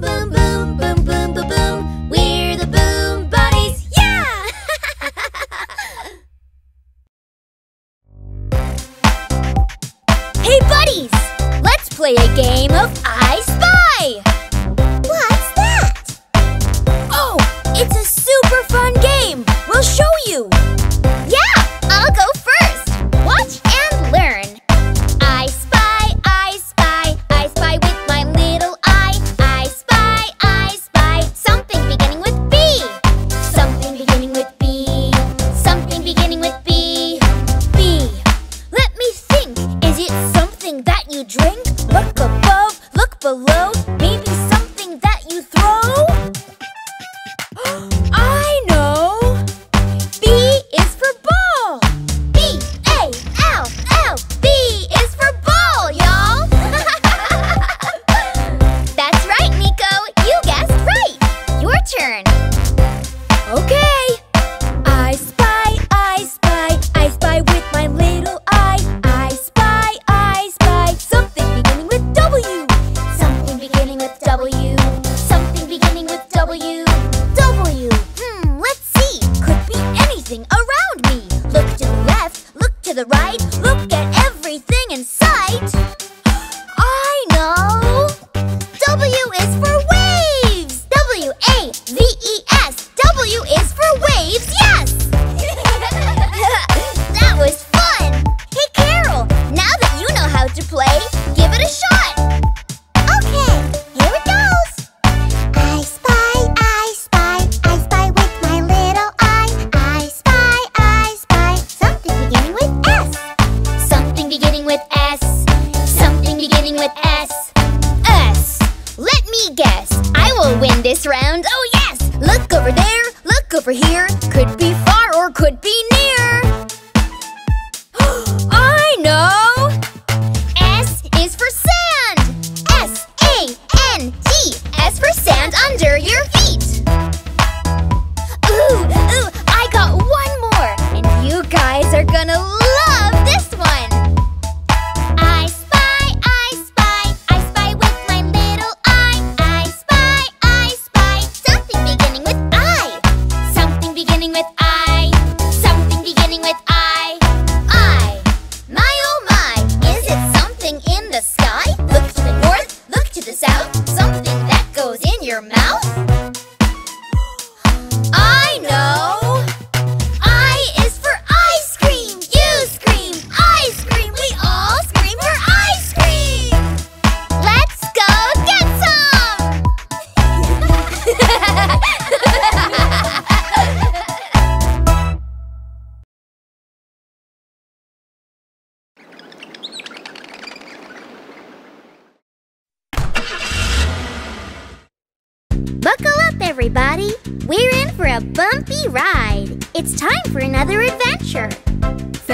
Boom, boom, boom, boom, boom, boom, boom. We're the Boom Buddies. Yeah! Hey, buddies! Let's play a game of I Spy! What's that? Oh, it's a super fun game. We'll show you. Yeah, I'll go first. Watch and learn.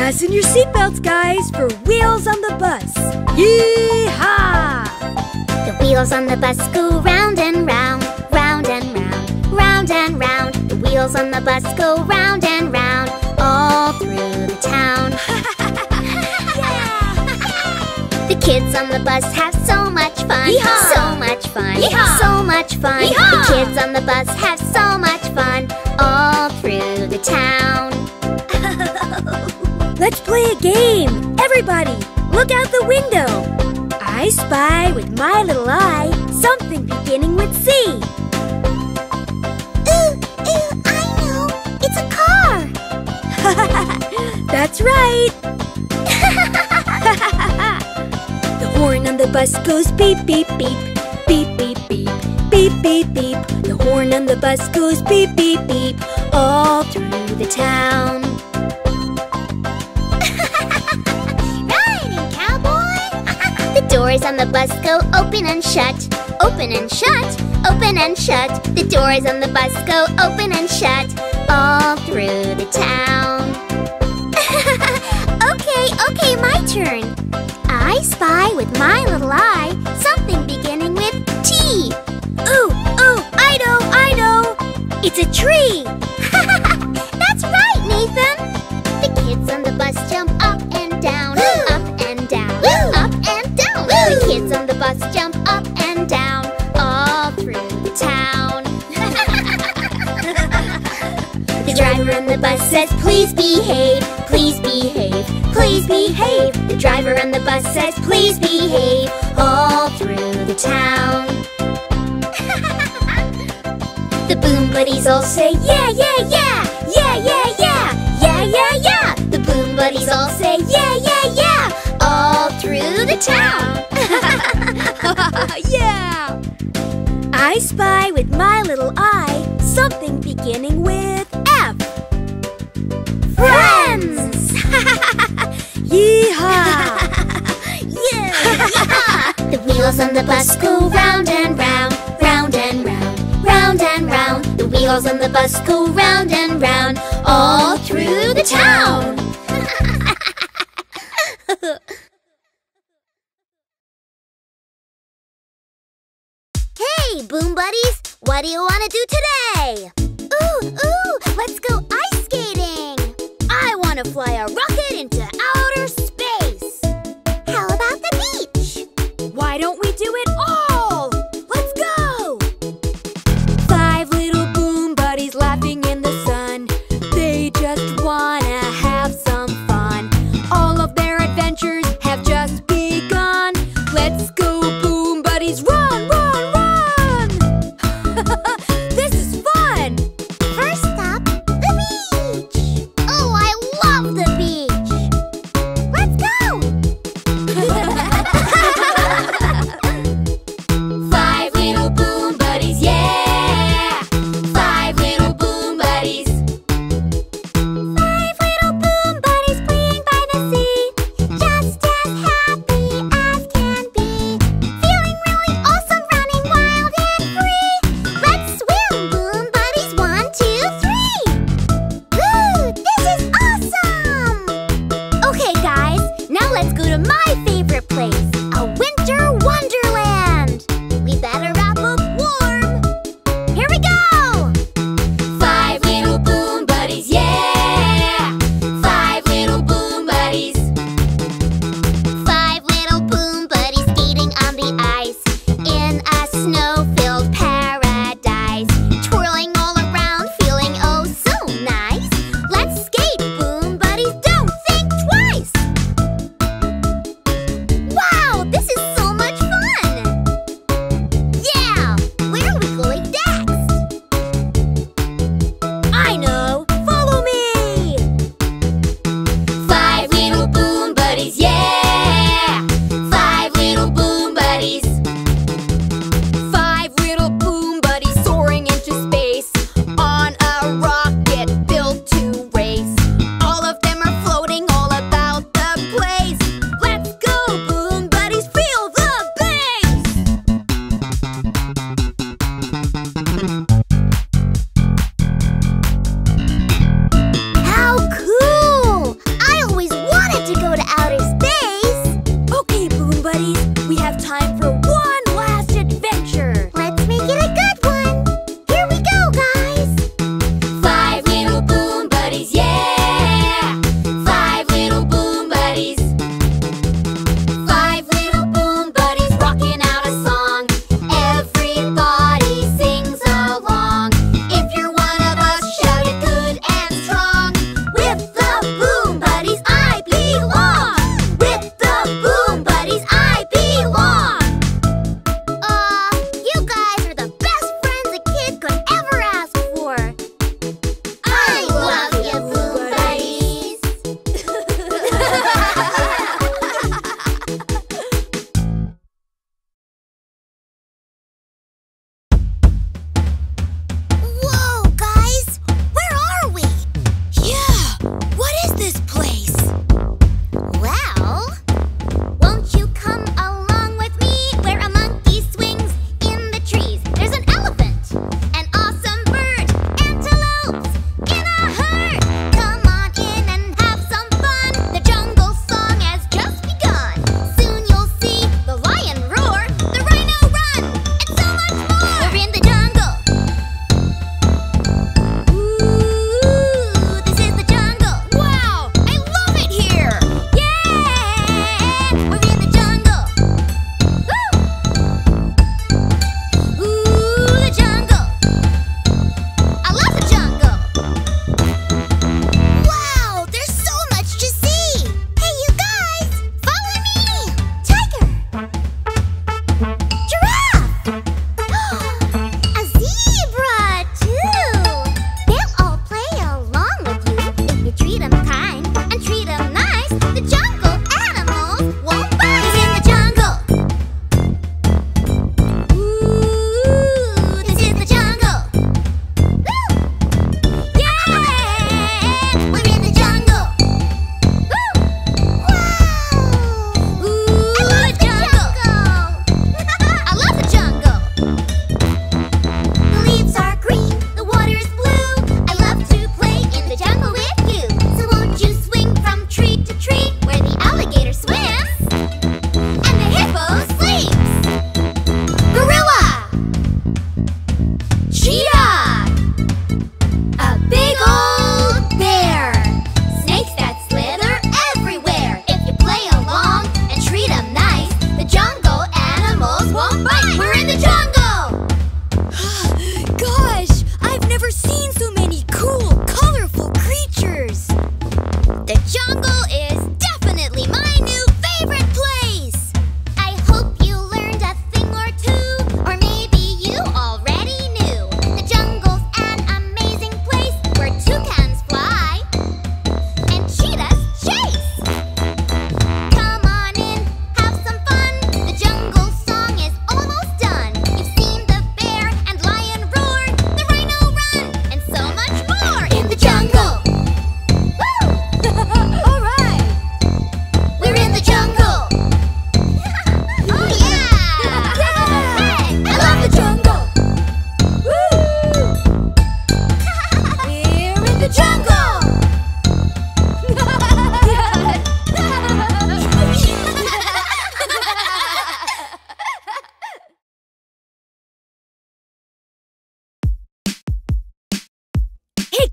Fasten your seatbelts, guys, for Wheels on the Bus. Yee-haw! The wheels on the bus go round and round, round and round, round and round. The wheels on the bus go round and round, all through the town. Yeah. The kids on the bus have so much fun, yee-haw! So much fun, yee-haw! So much fun. Yee-haw! The kids on the bus have so much fun, all through the town. Let's play a game! Everybody, look out the window! I spy with my little eye something beginning with C. Ooh, I know! It's a car! That's right! The horn on the bus goes beep, beep, beep. Beep, beep, beep. Beep, beep, beep. The horn on the bus goes beep, beep, beep. All through the town. Doors on the bus go open and shut, open and shut, open and shut. The doors on the bus go open and shut, all through the town. Okay, my turn. I spy with my little eye something beginning with T. Ooh, I know. It's a tree. That's right, Nathan. The kids on the bus jump up and down, up and down, up and down. The kids on the bus jump up and down, all through The driver on the bus says, please behave, please behave, please behave. The driver on the bus says, please behave, all through the town. The Boom Buddies all say, yeah, yeah, yeah, yeah, yeah, yeah, yeah, yeah, yeah. The Boom Buddies all say, yeah, yeah, yeah, all through the town. Yeah! I spy with my little eye something beginning with F. Friends! Yee-haw! Yeah, yeah! The wheels on the bus go round and round, round and round, round and round. The wheels on the bus go round and round, all through the town. Hey, Boom Buddies! What do you want to do today? Ooh, ooh, let's go ice skating! I want to fly a rocket into outer space! How about the beach? Why don't we do it all? Let's go! 5 little Boom Buddies laughing in the sun. They just want to have some fun. All of their adventures have just begun. Let's go, Boom Buddies, run, run, run! This is fun! First stop, the beach! Oh, I love the beach!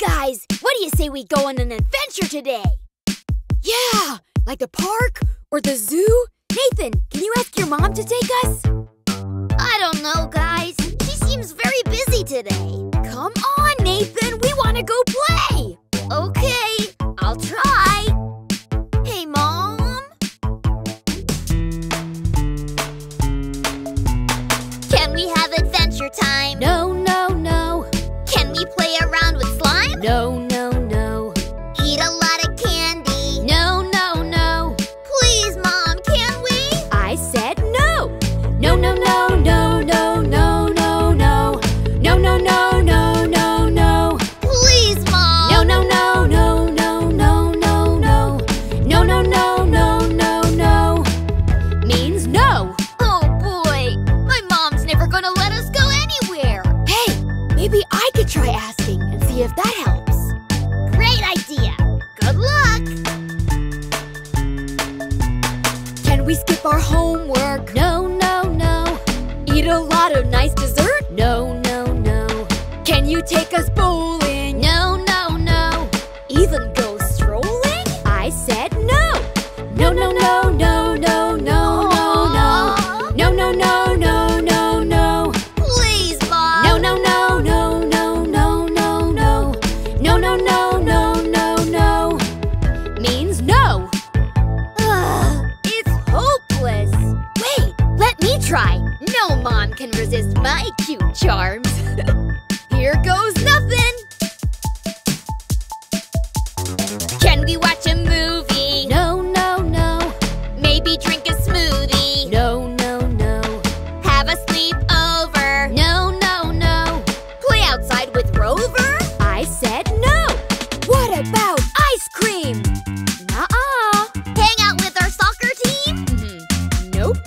guys, what do you say we go on an adventure today? Yeah, like the park or the zoo? Nathan, can you ask your mom to take us? I don't know, guys. She seems very busy today. Come on, Nathan, we want to go play. Okay, I'll try. Hey, Mom. Can we have adventure time? No, no, no. Can we play around with slime? No, no, no. Eat a lot of candy? No, no, no. Please, Mom, can we? I said no. No, no, no, no, no, no, no, no. No, no, no, no, no, no. Please, Mom. No, no, no, no, no, no, no, no. No, no, no, no, no, no. Means no. Gonna let us go anywhere. Hey, maybe I could try asking and see if that helps. Great idea. Good luck. Can we skip our homework? No, no, no. Eat a lot of nice dessert? No, no, no. Can you take us bowling? No, no, no. Even go strolling? I said no. No, no, no, no, no, no, no, no. No, no, no, no. No mom can resist my cute charms. Here goes nothing. Can we watch a movie? No, no, no. Maybe drink a smoothie? No, no, no. Have a sleepover? No, no, no. Play outside with Rover? I said no. What about ice cream? Nuh-uh. Hang out with our soccer team? Mm-hmm. Nope.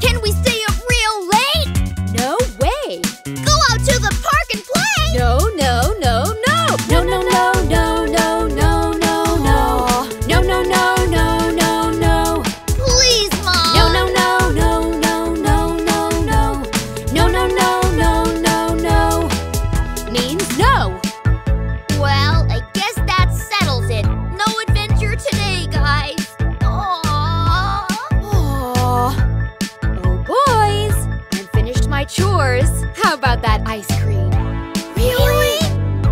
Can we stay up real late? No way. Go out to the park and play? No, no, no, no. No, no, no, no, no, no, no, no. No, no, no, no, no, no. Please, Mom. No, no, no, no, no, no, no, no. No, no, no, no, no, no. Means no. Well, I guess that settles it. No adventure today, guys. Chores. How about that ice cream? Really?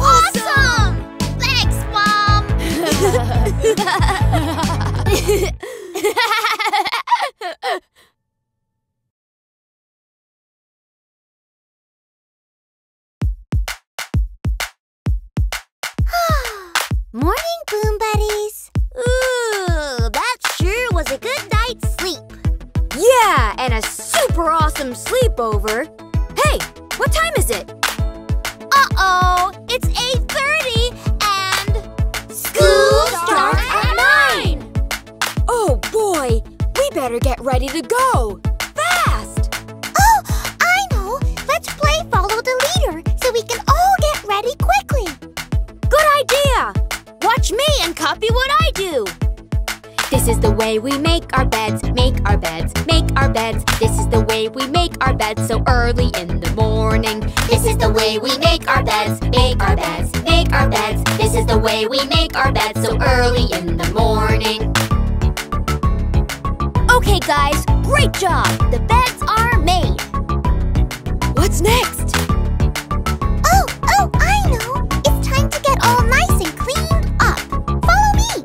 Awesome! Thanks, Mom! Morning, Boom Buddies! Ooh, that sure was a good night's sleep. Yeah, and a super awesome sleepover. Hey, what time is it? Uh-oh, it's 8:30 and... School starts at 9! Oh boy, we better get ready to go. Fast! Oh, I know. Let's play Follow the Leader so we can all get ready quickly. Good idea. Watch me and copy what I do. This is the way we make our beds, make our beds, make our beds. This is the way we make our beds so early in the morning. This is the way we make our beds, make our beds, make our beds. This is the way we make our beds so early in the morning. Okay guys, great job! The beds are made. What's next? Oh, I know! It's time to get all nice and cleaned up. Follow me!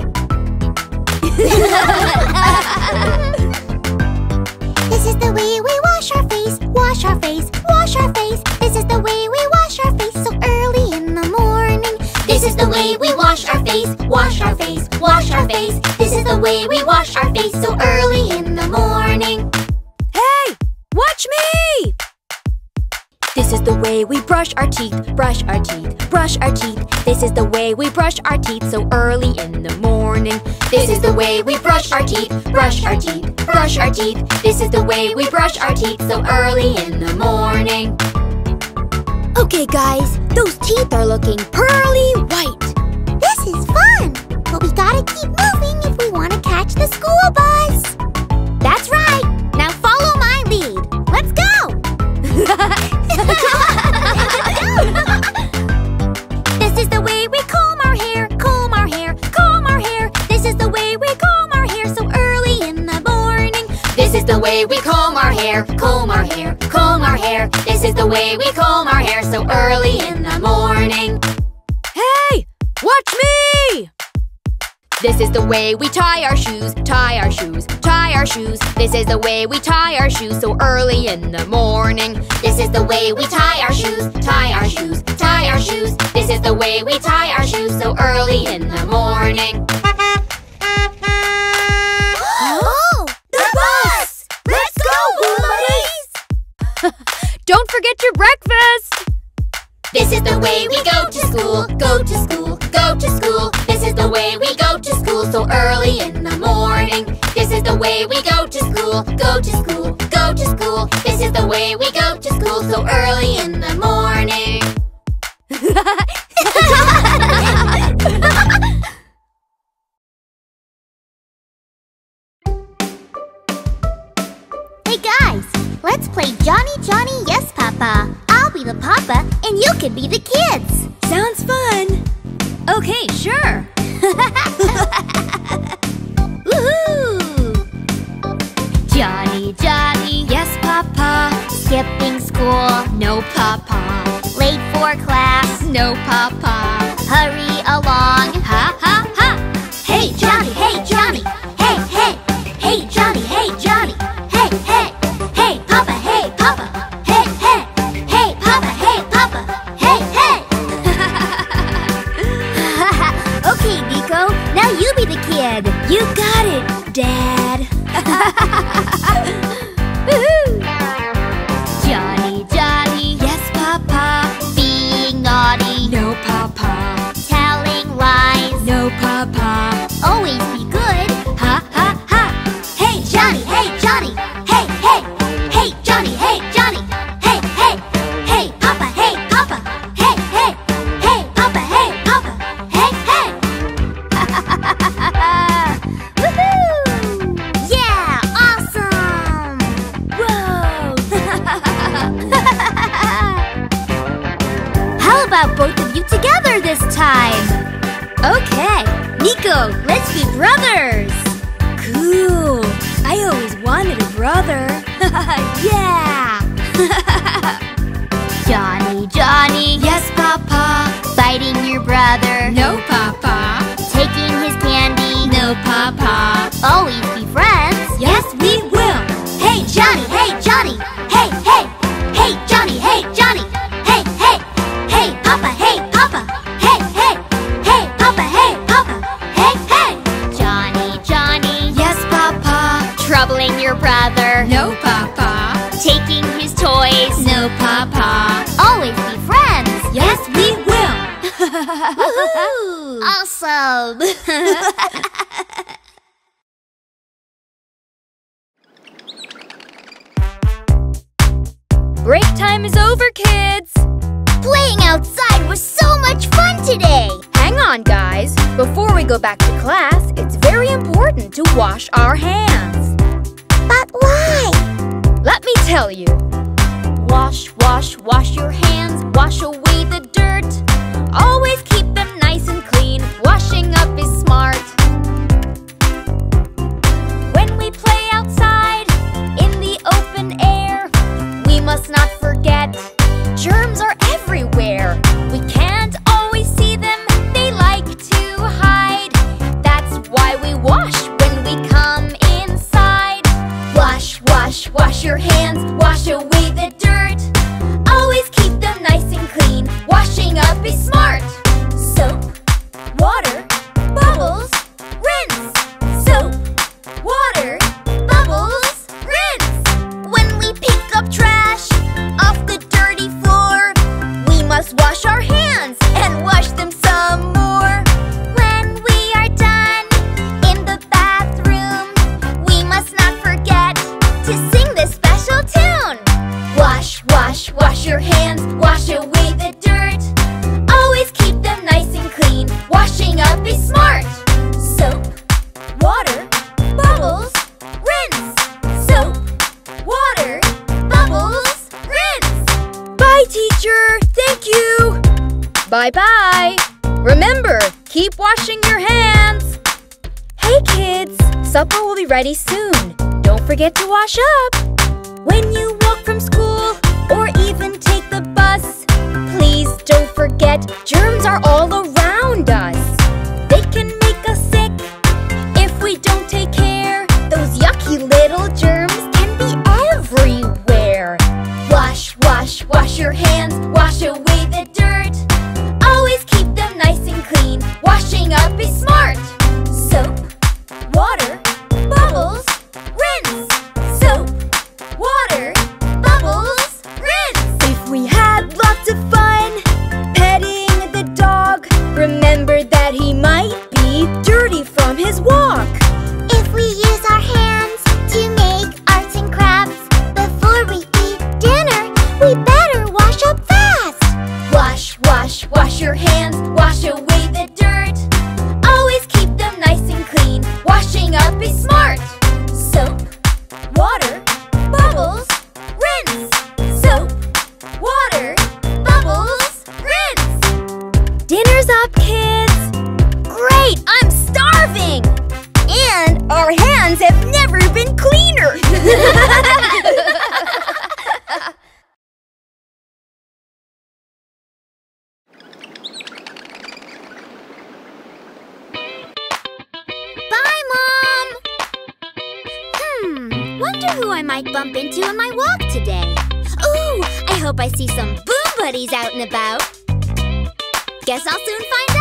This is the way we wash our face, wash our face, wash our face. This is the way we wash our face so early in the morning. This is the way we wash our face, wash our face, wash our face. This is the way we wash our face so early in the morning. Hey, watch me! This is the way we brush our teeth, brush our teeth, brush our teeth. This is the way we brush our teeth so early in the morning. This is the way we brush our teeth, brush our teeth, brush our teeth. This is the way we brush our teeth so early in the morning. Okay guys, those teeth are looking pearly white. This is fun, but we gotta keep moving if we want to catch the school bus. That's right, now follow my lead. Let's go! This is the way we call way we comb our hair, comb our hair, comb our hair. This is the way we comb our hair so early in the morning. Hey, watch me! This is the way we tie our shoes, tie our shoes, tie our shoes. This is the way we tie our shoes so early in the morning. This is the way we tie our shoes, tie our shoes, tie our shoes. This is the way we tie our shoes so early in the morning. Oh! The bus! Let's go, Boom Buddies! Don't forget your breakfast! This is the way we go to school, go to school, go to school. This is the way we go to school so early in the morning. This is the way we go to school, go to school, go to school. This is the way we go to school so early in the morning. Hey guys, let's play Johnny Johnny Yes Papa. I'll be the papa and you can be the kids. Sounds fun. Okay, sure. Woohoo! Johnny, Johnny, yes, Papa. Skipping school, no, Papa. Late for class, no, Papa. Hurry along, ha, ha, ha. Hey, Johnny, hey, Johnny. Hey, hey. Hey, Johnny, hey, Johnny. Hey, hey. Hey, Papa, hey, Papa. Hey, hey. Hey, Papa, hey, Papa. Hey, hey. Okay, Nico, now you be the kid. You got it, Dad. Johnny, Johnny, yes, Papa. Being naughty, no, Papa. Telling lies, no, Papa. Always be good, ha, ha, ha. Hey, Johnny, hey, Johnny. Hey, hey. Hey, Johnny, hey, Johnny. Hey, hey. Hey, Papa, hey, Papa. Hey, hey. Hey, Papa, hey, Papa. Hey, hey. Woohoo! Yeah, awesome! Whoa! How about both of you together this time? Okay, Nico, let's be brothers! Cool! I always wanted a brother. Yeah! Johnny, Johnny, yes, Papa. Fighting your brother, no, Papa. Taking his candy, no, Papa. Always be friends, yes, we will. Hey, Johnny, hey, Johnny. Hey, hey. Hey, Johnny, hey, Johnny. Hey, hey. Hey, Papa, hey, Papa. Hey, hey. Hey, Papa, hey, Papa. Hey, hey. Johnny, Johnny, yes, Papa. Troubling your brother, no, Papa. Taking his toys, no, Papa. Always be friends, yes, we will. Woohoo! Awesome! Break time is over, kids! Playing outside was so much fun today! Hang on, guys. Before we go back to class, it's very important to wash our hands. But why? Let me tell you. Wash, wash, wash your hands. Wash away the dirt. Always keep them nice and clean. Washing up is smart. When we play outside, in the open air, we must not forget, germs are everywhere. We can't always see them. They like to hide. That's why we wash when we come in. Wash, wash, wash your hands, wash away the dirt. Always keep them nice and clean, washing up is smart. Soap, water, bubbles, rinse. Soap, water, bubbles, rinse. When we pick up trash off the dirty floor, we must wash our hands and wash them some more. When we are done in the bathroom, we must not forget to sing this special tune. Wash, wash, wash your hands, wash away the dirt. Always keep them nice and clean, washing up is smart. Soap, water, bubbles, rinse. Soap, water, bubbles, rinse. Bye, teacher. Thank you. Bye-bye. Remember, keep washing your hands. Hey, kids. Supper will be ready soon. Don't forget to wash up. When you walk from school or even take the bus, please don't forget, germs are all around us. They can make us sick if we don't take care. Those yucky little germs can be everywhere. Wash, wash, wash your hands, wash away the dirt. Always keep them nice and clean, washing up is smart. Soap, water, bubbles, rinse. Soap, water, bubbles, rinse. If we had lots of fun petting the dog, remember that he might be dirty from his walk. If we use our hands to make arts and crafts before we eat dinner, we better wash up fast. Wash, wash, wash your hands, wash away the dirt. Always keep them nice and clean, washing up is smart. Soap, water, bubbles, rinse. Soap, water, bubbles, rinse. Dinner's up, kids. Great, I'm starving. And our hands have never been cleaner. Bye, Mom. Wonder who I might bump into on my walk today. Ooh, I hope I see some Boom Buddies out and about. Guess I'll soon find out.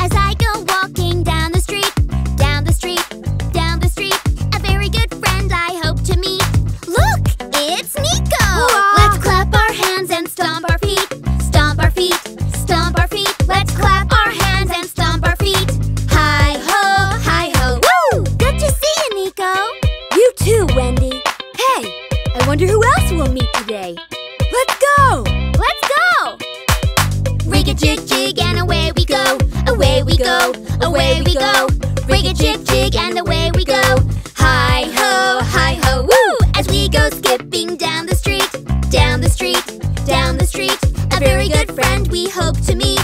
As I go walking down the street, down the street, down the street, a very good friend I hope to meet. Look, it's Nico! Whoa. Let's clap our hands and stomp our feet, stomp our feet, stomp our feet. Let's clap our hands and stomp our feet. Hi-ho, hi-ho. Woo! Good to see you, Nico. You too, Wendy. Hey, I wonder who else we'll meet today. Let's go! Let's go! Rig-a-jig-jig and away we go. Away we go, away we go. Rig-a-jig-jig and away we go. Hi-ho, hi-ho. Woo! As we go skipping down the street, down the street, down the street, a very good friend we hope to meet.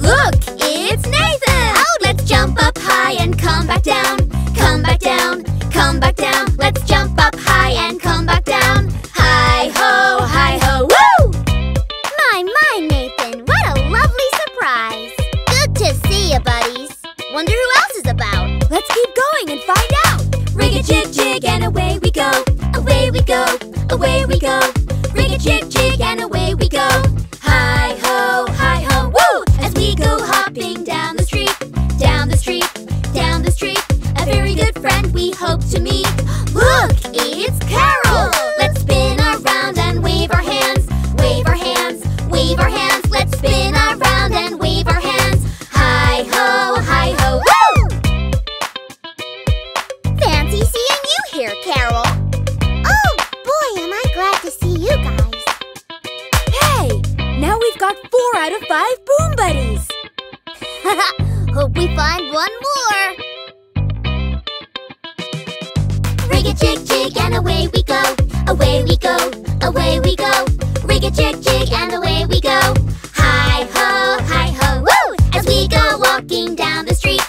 Look, it's Nathan! Let's jump up high and come back down, come back down, come back down. Let's jump up high and come back down. Hi-ho, hi-ho, woo! My, Nathan, what a lovely surprise. Good to see you, buddies. Wonder who else is about. Let's keep going and find out. Rig-a-jig-jig and away we go, away we go, away we go. Rig-a-jig-jig and away we go. Hi-ho, hi-ho, woo! As we go hopping down the street, down the street, down the street, a very good friend we hope to meet. Look, it's Carol! Let's spin around and wave our hands, wave our hands, wave our hands. Let's spin around and wave our hands. Hi-ho, hi-ho, woo! Fancy seeing you here, Carol. Oh, boy, am I glad to see you guys. Hey, now we've got 4 out of 5 Boom Buddies. Haha. Hope we find one more. Rig-a-jig-jig and away we go, away we go, away we go. Rig-a-jig-jig and away we go. Hi-ho, hi-ho, woo! As we go walking down the street,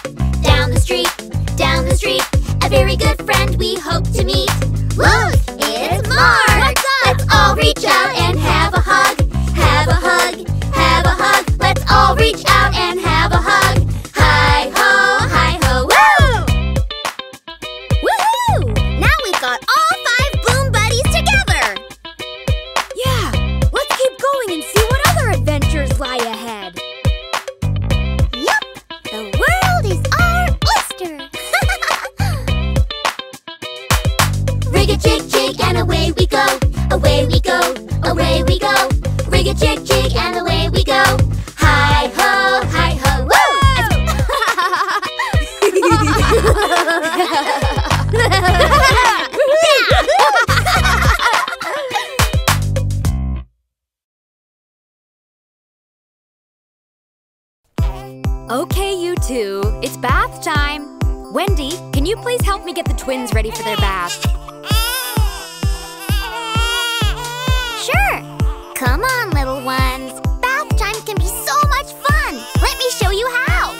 down the street, down the street, a very good friend we hope to meet. Look, it's Mark! Let's all reach out and have a hug, have a hug, have a hug. Let's all reach out and have a hug. Hi-ho, hi-ho, woo! Woohoo! Now we've got all 5 Boom Buddies together! Yeah, let's keep going and see what other adventures lie ahead. Yup, the world is our oyster! Rig-a-jig-jig and away we go, away we go, away we go. Rig-a-jig-jig and away we go. Hi-ho, hi-ho, woo! Okay, you two, it's bath time. Wendy, can you please help me get the twins ready for their bath? Sure. Come on, little ones. Bath time can be so much fun. Let me show you how.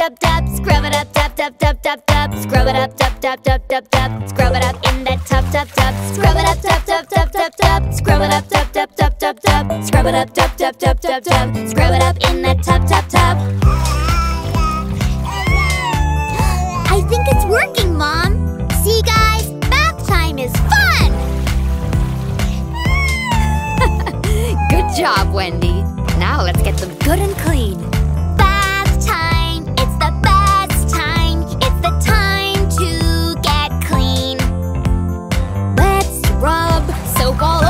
up, dub, dub. Scrub it up, dub, dub, dub, dub, dub. Scrub it up, dub, dub, dub, dub, dub. Scrub it up in that tub, tub, tub. Scrub it up, dub, dub, dub, dub, dub. Scrub it up, dub, dub, dub, dub, dub. Scrub it up, dub, dub, dub, dub, dub. Scrub it up in that tub, tub, tub. I think it's working, Mom. See, guys, bath time is fun. Good job, Wendy. Now let's get them good and clean. Bath time, it's the best time. It's the time to get clean. Let's rub soap all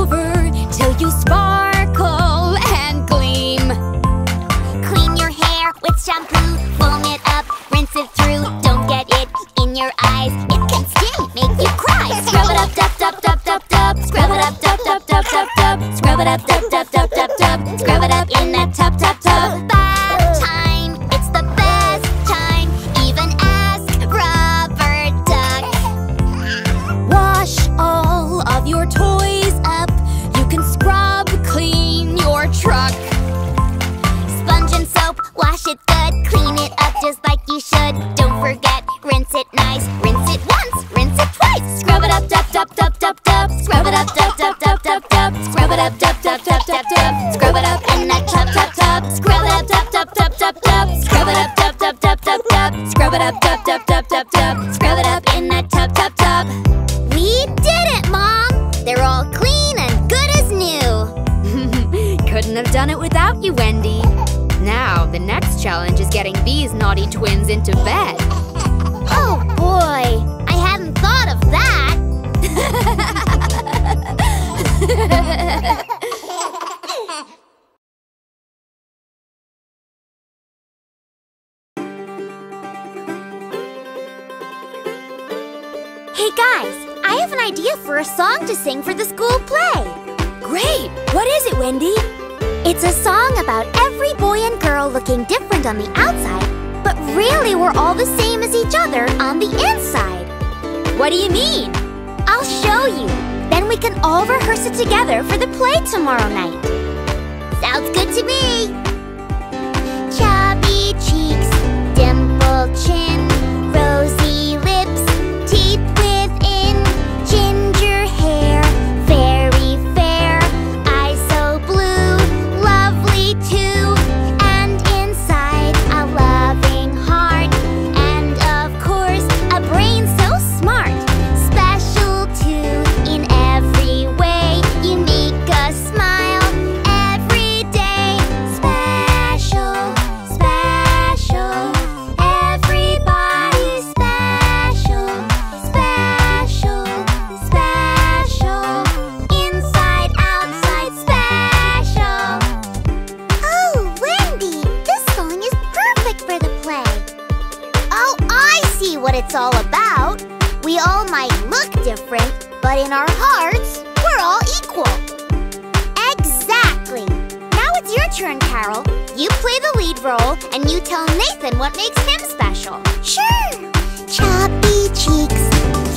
over till you sparkle and gleam. Clean your hair with shampoo, foam it up, rinse it through. Don't get it in your eyes, it can still make you cry. Scrub it up, dub, dub, dub, dub, dub. Scrub it up, dub, dub, dub, dub, dub. Scrub it up, dub, dub, dub, dub, dub. Scrub it up in that tub, tub, tub. Bath time, it's the best time. Even ask Rubber Duck. Wash all of your toys up. You can scrub, clean your truck. Sponge and soap, wash it good. Clean it up just like you should. Don't forget, rinse it nice. Rinse it once, rinse it twice. Scrub it up, dub, dub, dub, dub, dub. Scrub it up, dub, dub, dub, dub, dub. Scrub it up, dub, dub, dub, dub, dub. Scrub it up in that tub, tub, tub. Scrub it up, dub, dub, dub, dub, dub. Scrub it up, dub, dub, dub, dub, dub. Scrub it up, dub, dub, dub, dub, dub. Scrub it up in that tub, tub, tub. We did it, Mom! They're all clean and good as new. Couldn't have done it without you, Wendy. Now the next challenge is getting these naughty twins into bed. Oh boy, I hadn't thought of that. Hey guys, I have an idea for a song to sing for the school play. Great! What is it, Wendy? It's a song about every boy and girl looking different on the outside, but really we're all the same as each other on the inside. What do you mean? I'll show you. Then we can all rehearse it together for the play tomorrow night. Sounds good to me. Chubby cheeks, dimpled chin, rosy lips, teeth within, ginger hair, very fair, eyes so blue, lovely too. And inside a loving heart, and of course a brain so smart. Special too in every way, you make us smile every day. Special, special, everybody special, special, special. Inside, outside, special. Oh, Wendy, this song is perfect for the play. Oh, I see what it's all about. We all might look different, but in our hearts, we're all equal. Exactly. Now it's your turn, Carol. You play the lead role, and you tell Nathan what makes him special. Sure. Chubby cheeks,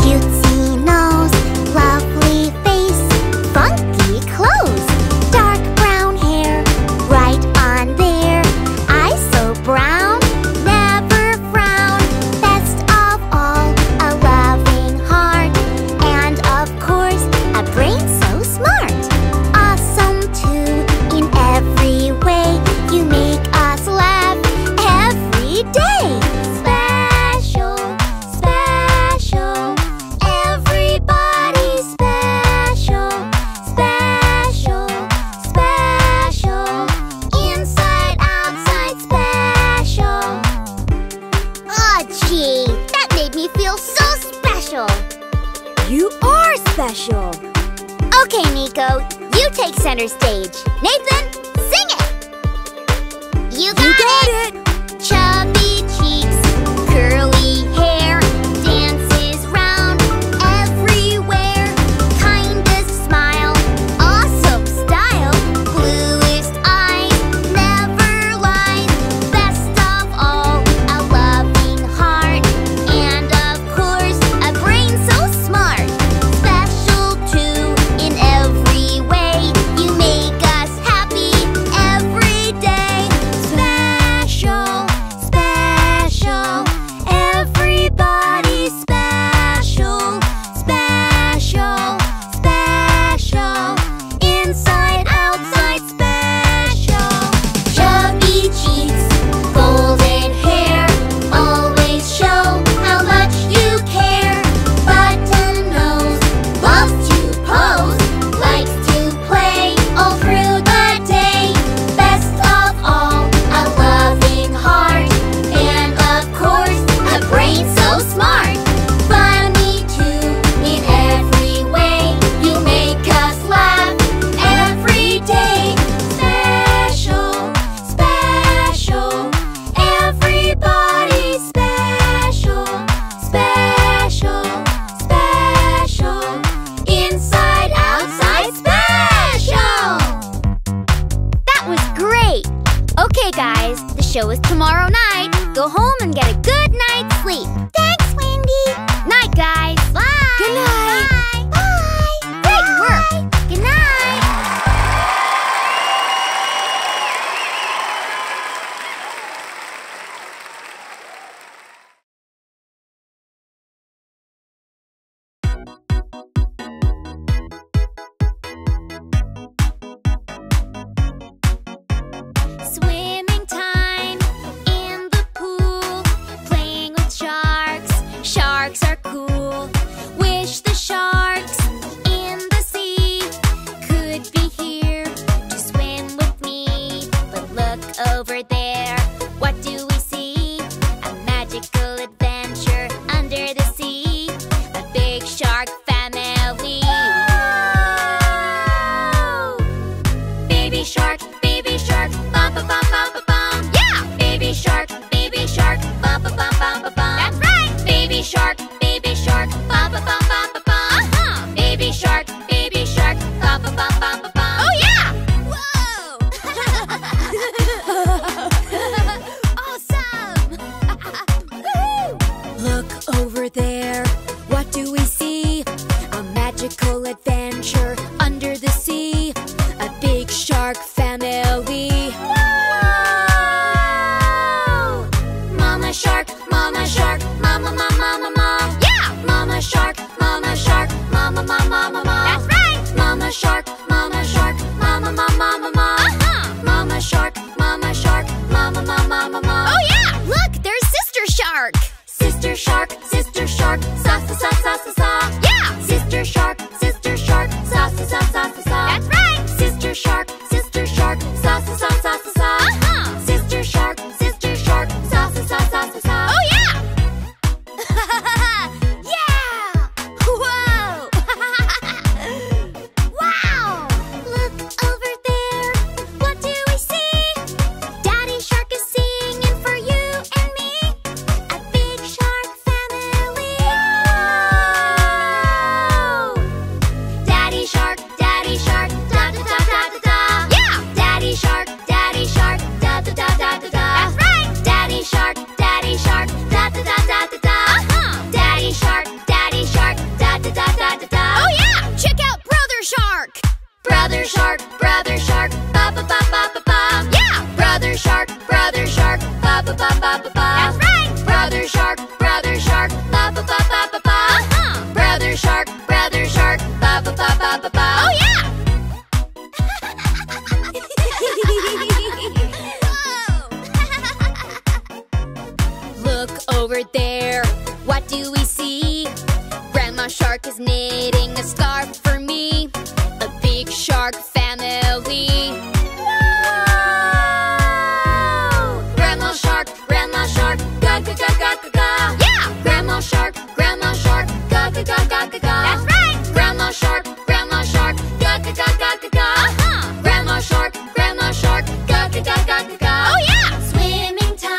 cutesy nose, lovely face, funky clothes, dark brown hair, right on there, eyes so brown, never frown, best of all, a loving heart, and of course, a brain so smart. Awesome too, in every way, you make us laugh every day. Special, special, everybody special, special, special, inside, outside, special. Oh, gee, that made me feel so special. You are special. Okay, Nico, you take center stage. Nathan, sing it. You got, it. Chubby cheeks, curly hair, dances round everywhere, kindest smile, awesome style, bluest eyes, never lies, best of all, a loving heart, and of course, a brain so smart. Special too, in every way, you make us happy every day. Special, special. cool. Wish the sharks in the sea could be here to swim with me. But look over there, what do we see? A magical adventure under the sea. A big shark family. Whoa! Baby shark, baby shark, bum ba bum bum ba bum. Yeah! Baby shark, bum ba bum bum ba bum. That's right! Baby shark, bum ba bum bum ba bum. Uh-huh! Baby shark, bum ba bum bum ba bum. Oh yeah! Whoa! Awesome! Woohoo! Look over there, what do we see? A magical adventure under the sea. A big shark family. Mama shark, mama, mama, mama, mama. Yeah! Mama shark, mama, mama, mama, mama. That's right! Mama shark, mama, mama, mama, mama. Uh-huh! Mama shark, mama, mama, mama, mama. Oh yeah! Look, there's sister shark! Sister shark, sa sa sa sa sa sa. Yeah! Sister shark, sa sa sa sa sa sa. That's right! Sister shark, sa sa sa sa sa sa. Uh-huh! Sister shark, sa sa sa sa sa sa. Oh yeah! Yeah! Whoa! Wow! Look over there. What do we see? Daddy Shark is singing for you and me. A big shark family. Whoa! Daddy Shark, da da da da da da. Yeah! Daddy Shark, da da da da da da. That's right! Daddy Shark, da da da da da da. Daddy shark, da da da da da da. Oh yeah! Check out brother shark, ba ba ba ba ba ba. Yeah! Brother shark, ba ba ba ba ba ba. That's right! Brother shark, ba ba ba ba ba ba. Uh-huh! Brother shark, ba ba ba ba ba ba. Oh yeah! Look over there. What do we see? Grandma Shark is knitting a scarf for me. A big shark family. Whoa! Grandma Shark, ga ga ga ga ga ga. Yeah! Grandma Shark, ga ga ga ga ga ga. That's right! Grandma Shark, ga ga ga ga ga ga. Uh-huh! Grandma Shark, ga ga ga ga ga ga. Oh yeah! Swimming time.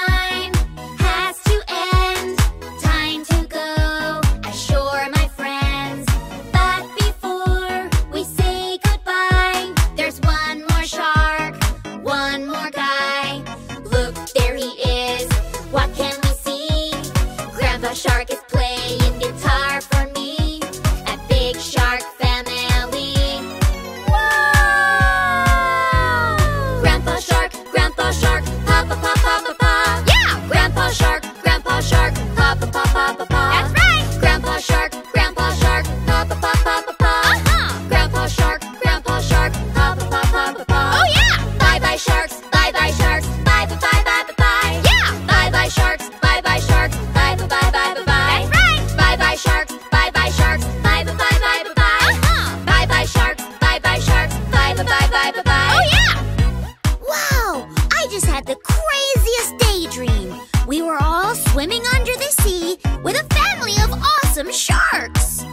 Shark is playing guitar for me. A big shark family. Whoa! Grandpa Shark, papa, papa, papa. Yeah! Grandpa Shark, papa, papa, papa. That's right! Grandpa Shark, papa, papa, papa. Uh-huh! Grandpa Shark, papa, papa, papa. Oh yeah! Bye bye sharks, bye bye bye bye bye bye. Yeah! Bye bye sharks, bye bye bye bye. That's right! Bye bye sharks, bye bye bye. Uh-huh! Bye bye sharks, bye bye bye. Oh yeah! Wow! I just had the craziest daydream. We were all swimming under the sea with a family of awesome sharks.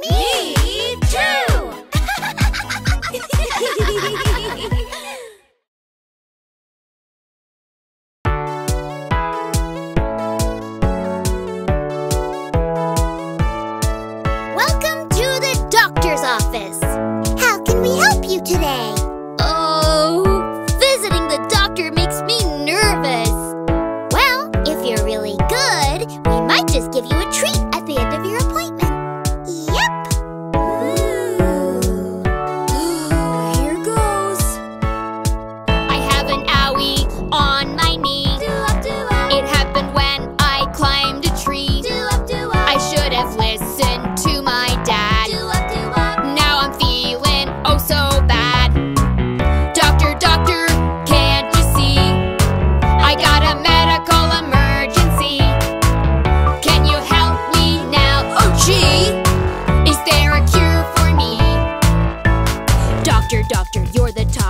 Me too! Today. Oh, visiting the doctor makes me nervous. Well, if you're really good, we might just give you a treat at the end of your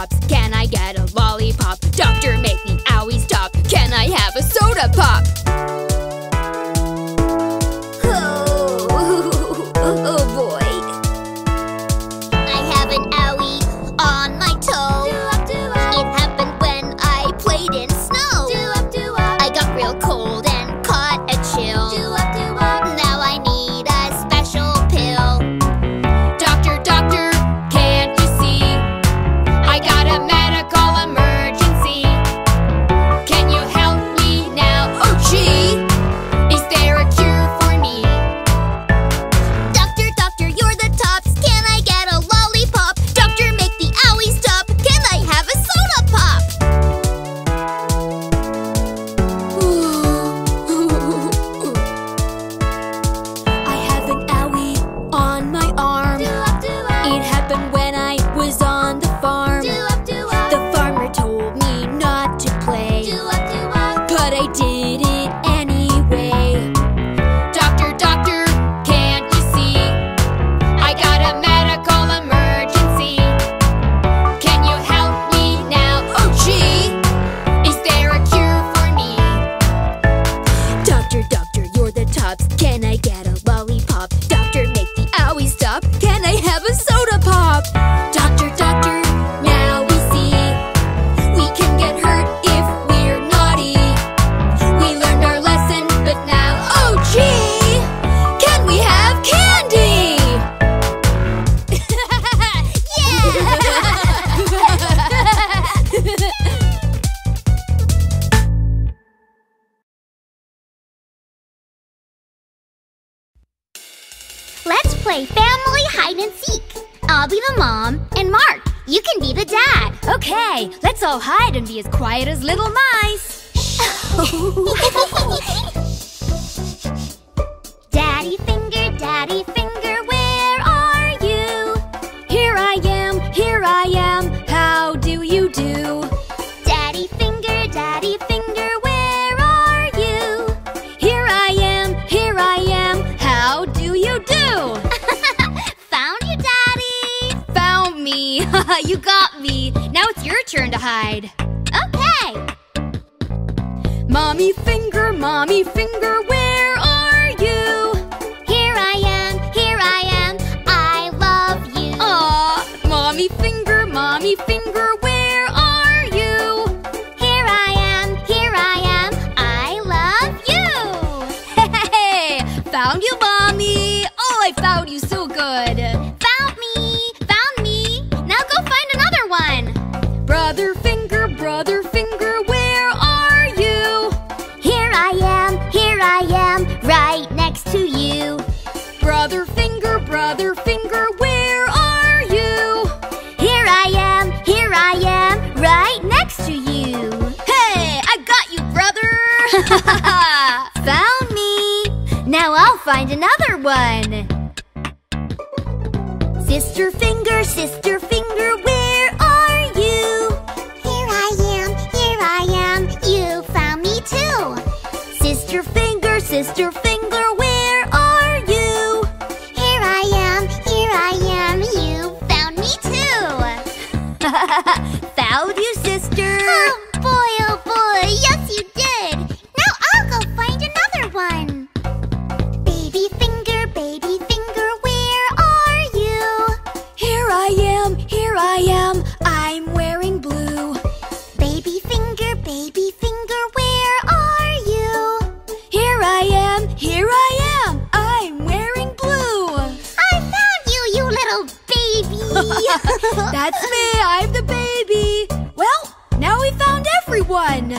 pops? Can I get a lollipop? Doctor, make me owie stop. Can I have a soda pop? Oh, oh boy. I have an owie on my toe. It happened when I played in snow. I got real cold and caught a chill. Now I need a special pill. Doctor, doctor, can't you see? I got a medical emergency. Can you help me now? Oh gee, is there a cure for me? Doctor, doctor, you're the tops. Can I get a lollipop? Doctor, make the owie stop. Can I have a soda pop? I have an owie on my arm. It happened when I was on the farm. The farmer told me not to play, but I did it anyway. Doctor, doctor, can't you see? I got a medical emergency. Can you help me now? Oh gee, is there a cure for me? Doctor, doctor, you're the tops. Can I get a lollipop? Doctor, make the owie stop. Can I have a soda pop? Doctor, doctor, now we see. We can get hurt if we're naughty. We learned our lesson, but now, oh gee, can we have candy? Yeah! Let's play family hide and seek. I'll be the mom, and Mark, you can be the dad. Okay, let's all hide and be as quiet as little mice. Daddy finger, where are you? Here I am, how do you do? Daddy finger, where are you? Here I am, how do you do? Found you, Daddy! Found me, you got me. Now it's your turn to hide. Okay. Mommy finger, where are you? Here I am, I love you. Aw, mommy finger, where are you? Here I am, I love you. Hey, found you, Mommy. Oh, I found you so good. Found me, now go find another one. Brother finger, where are you? Here I am, right next to you. Brother finger, where are you? Here I am, right next to you. Hey, I got you, brother! Found me! Now I'll find another one. Sister finger, where are you? Here I am, you found me too. Sister finger, where are you? Here I am, you found me too. Found you, sister. Oh boy, yes you did. Now I'll go find another one. Baby finger, where are you? Here I am, I'm wearing blue. Baby finger, where are you? Here I am, I'm wearing blue. I found you, you little baby. That's me, I'm the baby. Well, now we found everyone.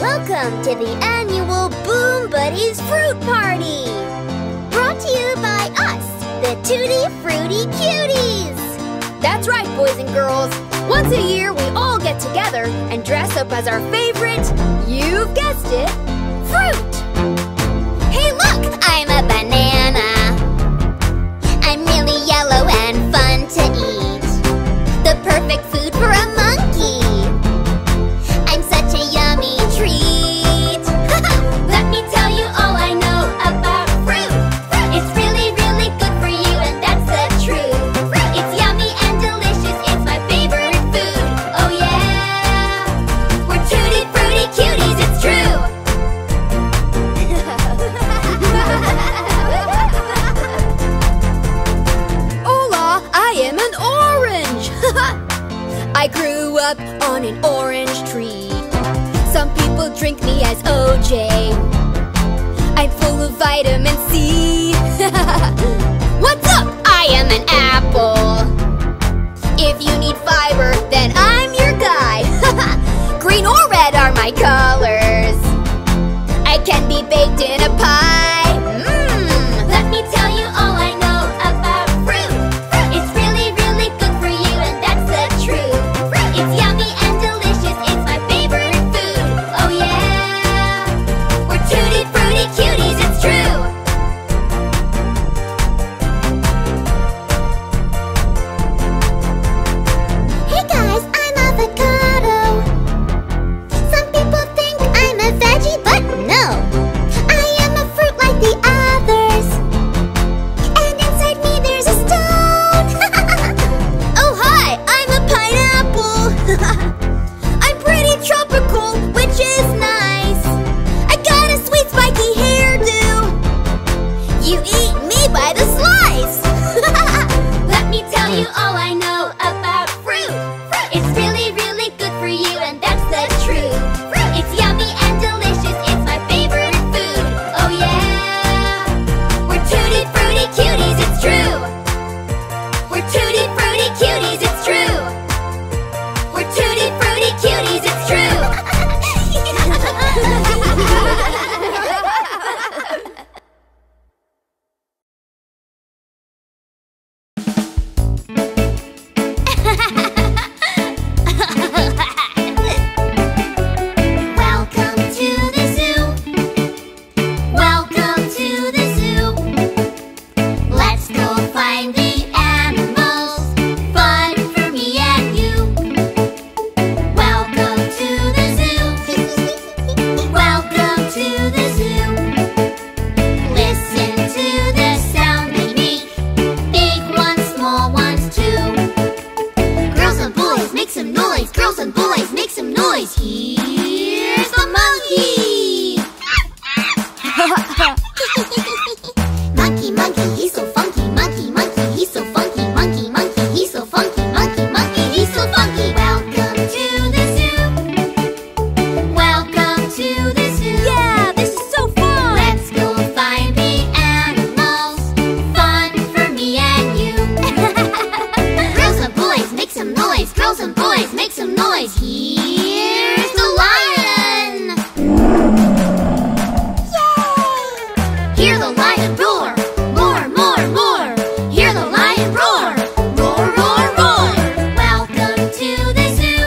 Welcome to the annual Boom Buddies Fruit Party. Brought to you by us, the Tutti Frutti Cuties. That's right, boys and girls. Once a year, we all get together and dress up as our favorite, you've guessed it, fruit. Hey, look, I'm a banana. I'm really yellow and fun to eat. The perfect food for a monkey. I'm such a yummy treat. Let me tell you all I know about orange tree. Some people drink me as OJ. I'm full of vitamin C. What's up? I am an apple. If you need fiber, then I'm your guy. Green or red are my colors. I can be baked in a pie. Let me tell you all I know about fruit. It's really, really good for you, and that's the truth. It's yummy and delicious, it's my favorite food. Oh yeah, we're tutti frutti cuties, it's true. Hey guys, I'm avocado. Some people think I'm a veggie, but no, I am a fruit like the others. And inside me there's a stone. Oh hi, I'm a pineapple. I'm pretty tropical, which is nice. I got a sweet spiky hairdo. You eat me by the slice. Let me tell you all I know about fruit. It's really, really good for you, and that's the truth. It's yummy and delicious, it's my favorite food. Oh yeah, we're tutti frutti cuties, it's true. We're tutti frutti cuties, it's true. We're tutti frutti cuties, it's true. Welcome to the zoo. Welcome to the zoo. Let's go find the animals. Fun for me and you. Welcome to the zoo. Welcome to the zoo. Listen to the sound they make. Big ones, small ones too. Girls and boys, make some noise. Girls and boys, make some noise. Here's the monkey. Monkey, monkey, he's so funky. Monkey, monkey, he's so funky. Monkey, monkey, he's so funky. Monkey, monkey, he's so funky. Welcome to the zoo. Welcome to the zoo. Yeah, this is so fun. Let's go find the animals. Fun for me and you. Girls and boys, make some noise. Girls and boys, make some noise. Here's the lion. Hear the lion roar, roar, roar, roar. Hear the lion roar, roar, roar, roar. Welcome to the zoo.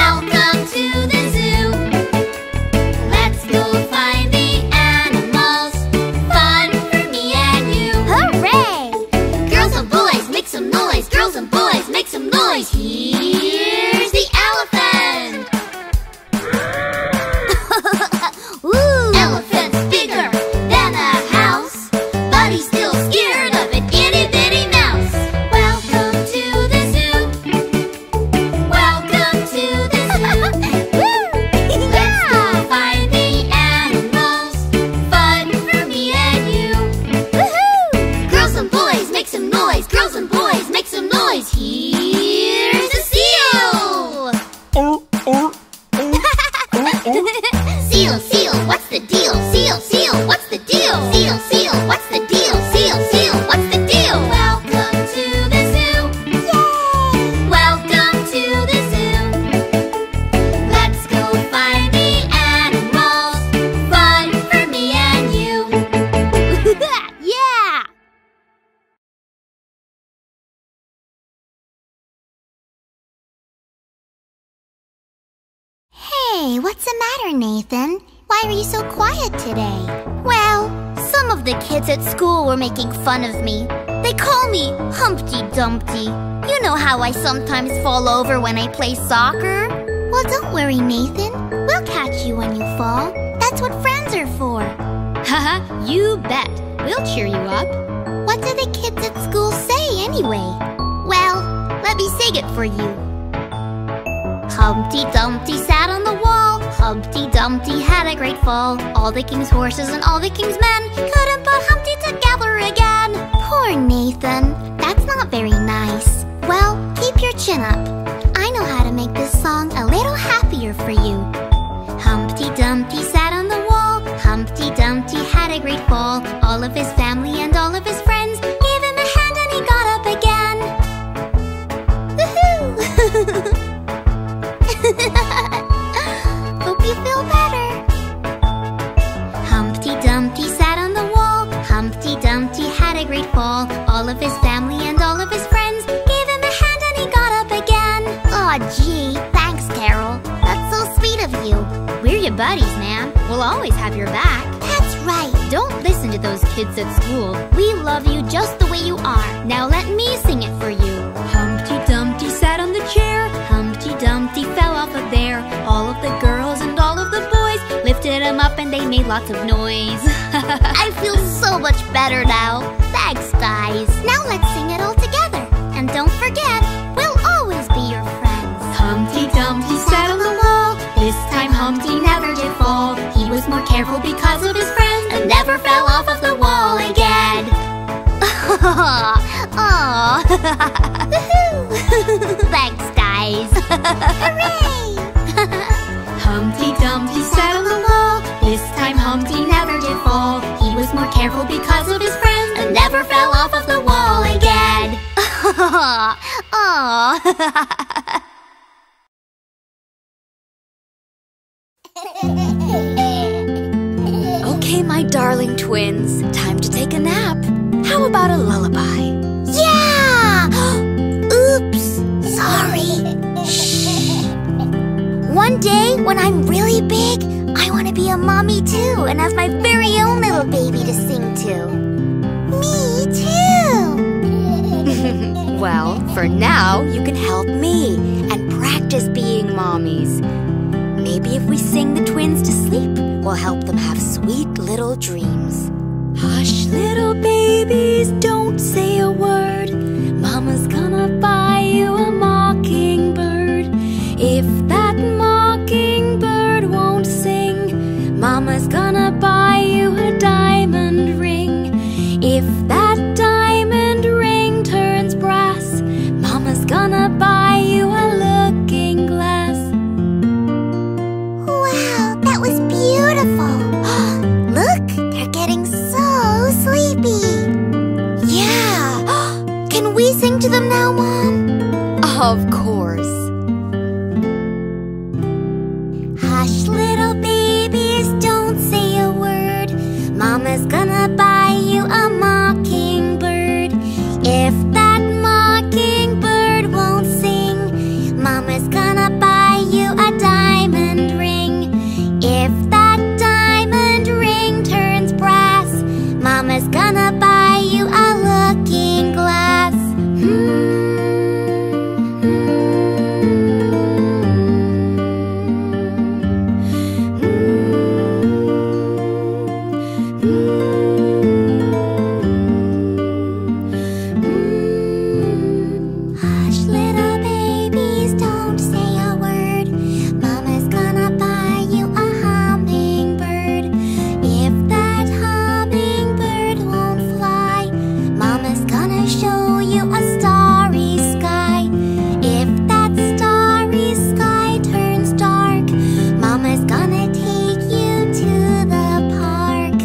Welcome to the zoo. Let's go find the animals. Fun for me and you. Hooray! Girls and boys, make some noise. Girls and boys, make some noise. Here's the elephant. Elephant's bigger than a house, but he's still scared of an itty bitty mouse. Welcome to the zoo. Welcome to the zoo. Let's go find the animals. Fun for me and you. Girls and boys, make some noise. Girls and boys, make some noise. Here's a seal. Seal, seal, what's the deal? Seal, seal, what's the deal? Seal, seal, what's the deal? Seal, seal, what's the deal? Welcome to the zoo. Welcome to the zoo. Let's go find the animals. Fun for me and you. Yeah! Hey, what's the matter, Nathan? Why are you so quiet today? Well, some of the kids at school were making fun of me. They call me Humpty Dumpty. You know how I sometimes fall over when I play soccer? Well, don't worry, Nathan. We'll catch you when you fall. That's what friends are for. Haha, you bet. We'll cheer you up. What do the kids at school say anyway? Well, let me sing it for you. Humpty Dumpty sat on the wall. Humpty Dumpty had a great fall. All the king's horses and all the king's men couldn't put Humpty together again. Poor Nathan. That's not very nice. Well, keep your chin up. I know how to make this song love you. We're your buddies, man. We'll always have your back. That's right. Don't listen to those kids at school. We love you just the way you are. Now let me sing it for you. Humpty Dumpty sat on the chair. Humpty Dumpty fell off of there. All of the girls and all of the boys lifted him up and they made lots of noise. I feel so much better now. Thanks, guys. Now let's sing it all together. And don't forget, we'll always be your friends. Humpty Dumpty sat on the wall. This time Humpty never did fall. He was more careful because of his friends and never fell off of the wall again. Aww. Thanks, guys. Hooray! Humpty Dumpty sat on the wall. This time Humpty never did fall. He was more careful because of his friends and never fell off of the wall again. Aww. Okay, my darling twins, time to take a nap. How about a lullaby? Yeah! Oops, sorry. Shh. One day, when I'm really big, I want to be a mommy too and have my very own little baby to sing to. Me too! Well, for now, you can help me and practice being mommies. Maybe if we sing the twins to sleep, we'll help them have sweet little dreams. Hush, little babies, don't say a word. Mama's gonna buy you a mockingbird. If that mockingbird won't sing, Mama's gonna buy you a diamond ring. If that diamond ring turns brass, Mama's gonna buy you a looking glass. Wow, that was beautiful. Look, they're getting so sleepy. Yeah. Can we sing to them now, Mom? Of course. Hush, little babies, don't say a word. Mama's gonna buy you a mockingbird. If that mockingbird won't sing, Mama's gonna buy you a diamond ring. If that diamond ring turns brass, Mama's gonna buy you a looking glass. Hush, little babies, don't say a word. Mama's gonna buy you a hummingbird. If that hummingbird won't fly, Mama's gonna show you a starry sky. If that starry sky turns dark, Mama's gonna take you to the park.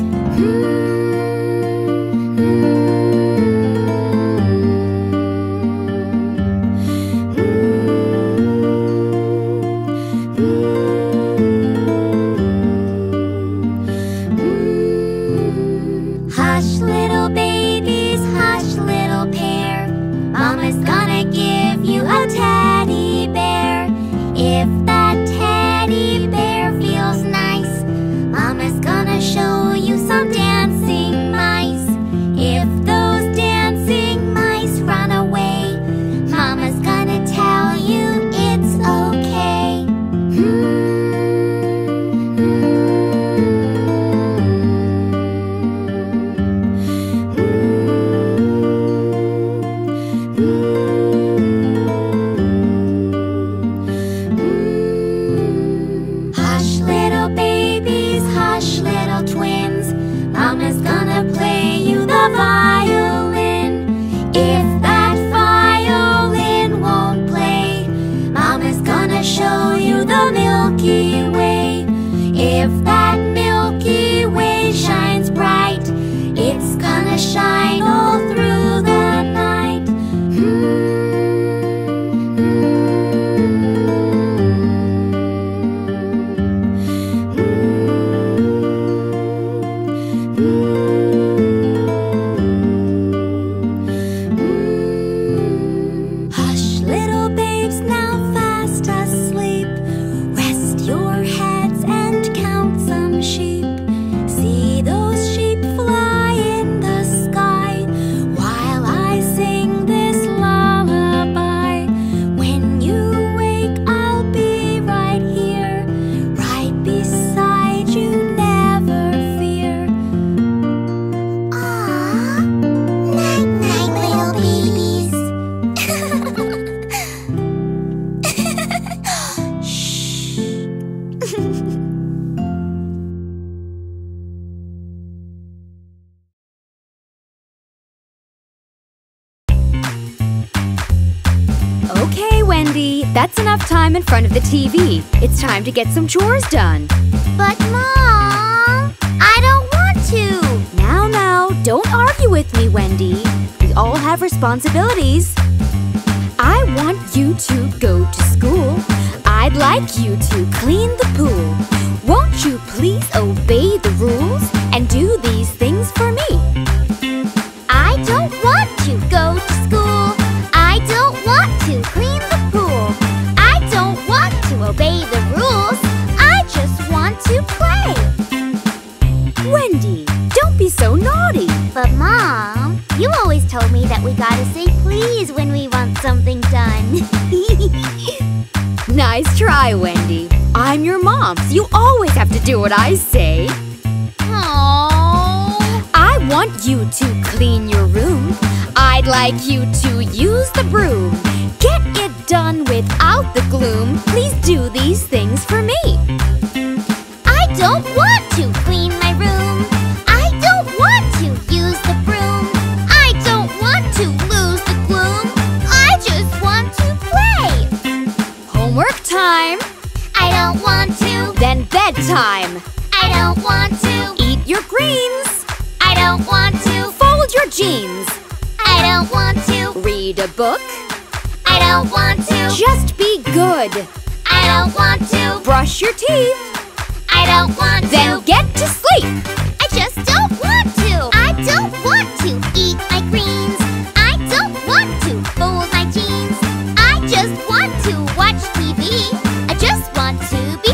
Hush, little babies, hush, little pair. Mama's gonna give you a teddy bear. If that teddy bear feels nice, Mama's gonna show you some dancing mice. If those dancing mice run away, Mama's gonna tell you it's okay. Hush, little babies, hush, little twins. Mama's gonna play you the violin. If that violin won't play, Mama's gonna show you the Milky Way. If that Milky Way shines bright, it's gonna shine all through the night. Hush, little babes, now fast asleep. Rest your head That's enough time in front of the TV. It's time to get some chores done. But, Mom, I don't want to. Now, don't argue with me, Wendy. We all have responsibilities. I want you to go to school. I'd like you to clean the pool. Won't you please obey the rules and do these things for me? I don't want to go to school. I don't want to clean the pool. I don't want to obey the rules. I just want to play. Wendy, don't be so naughty. But, Mom, you always told me that we gotta say please when we want something done. Nice try, Wendy. I'm your mom, so you always have to do what I say. Aww. I want you to clean your room. I'd like you to use the broom. Get it done without the gloom. Please do these things for me. I don't want to clean my room. I don't want to use the broom. I don't want to lose the gloom. I just want to play. Homework time. I don't want to. Then bedtime. I don't want to. Eat your greens. I don't want to. Fold your jeans. I don't want to. Read a book. I don't want to. Just be good. I don't want to. Brush your teeth. I don't want to. Then get to sleep. I just don't want to. I don't want to eat my greens. I don't want to fold my jeans. I just want to watch TV. I just want to be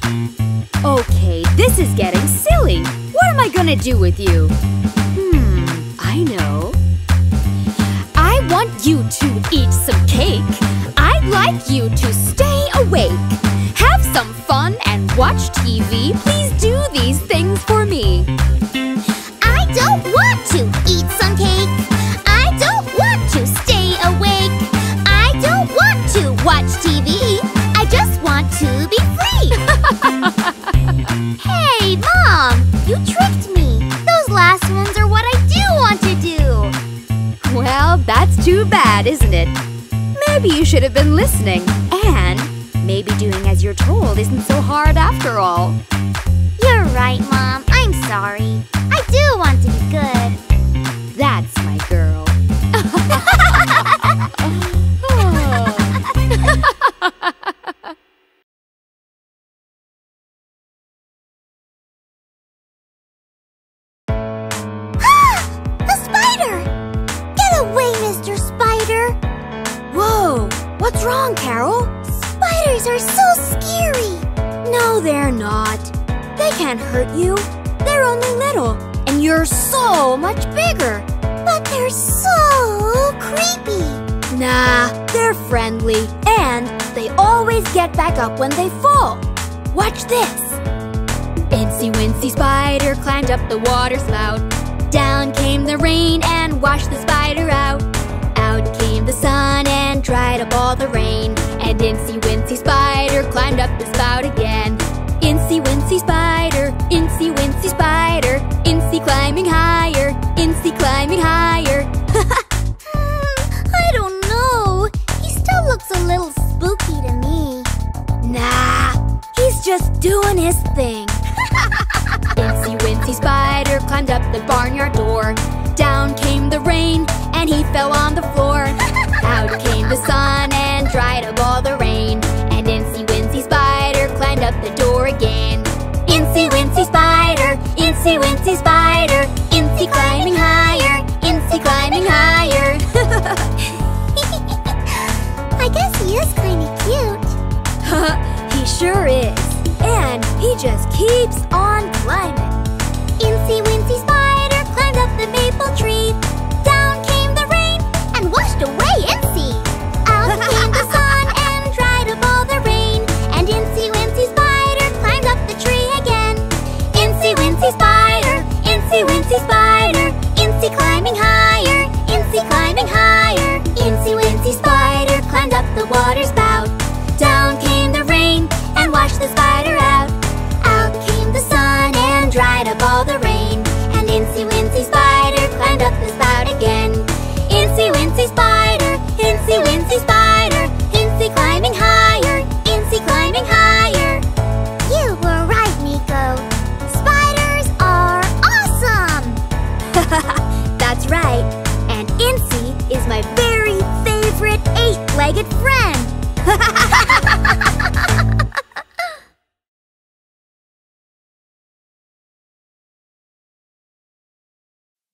free. Okay, this is getting silly. What am I gonna do with you? I know. I want you to eat some cake. I'd like you to stay awake. Have some fun and watch TV. Please do these things for me. I don't want to eat some cake. I don't want to stay awake. I don't want to watch TV. I just want to be free. Hey, Mom, you tricked me. Those last ones are what I want to do. Well, that's too bad, isn't it? Maybe you should have been listening. And maybe doing as you're told isn't so hard after all. You're right, Mom. I'm sorry. I do want to be good. That's my girl. Oh. What's wrong, Carol? Spiders are so scary! No, they're not. They can't hurt you. They're only little, and you're so much bigger. But they're so creepy. Nah, they're friendly, and they always get back up when they fall. Watch this. Incy Wincy spider climbed up the water spout. Down came the rain and washed the spider out. Out came the sun and dried up all the rain. And Incy Wincy Spider climbed up the spout again. Incy Wincy Spider, Incy Wincy Spider, Incy climbing higher, Incy climbing higher. I don't know. He still looks a little spooky to me. Nah, he's just doing his thing. Incy Wincy Spider climbed up the barnyard door. Down came the rain, and he fell on the floor. Out came the sun and dried up all the rain. And Incy Wincy Spider climbed up the door again. Incy Wincy Spider, Incy Wincy Spider, Incy climbing higher, Incy climbing higher. I guess he is kind of cute. He sure is. And he just keeps on climbing. Incy Wincy Spider climbed up the maple tree. Down came the rain and washed away Incy. Out came the sun and dried up all the rain. And Incy Wincy Spider climbed up the tree again. Incy Wincy Spider, Incy Wincy Spider, Incy climbing higher, Incy climbing higher. Incy Wincy Spider climbed up the water spout. Down came the rain and washed the spider out. Out came the sun and dried up all the rain. And Incy Wincy Spider climbed up the spout. four-legged friend.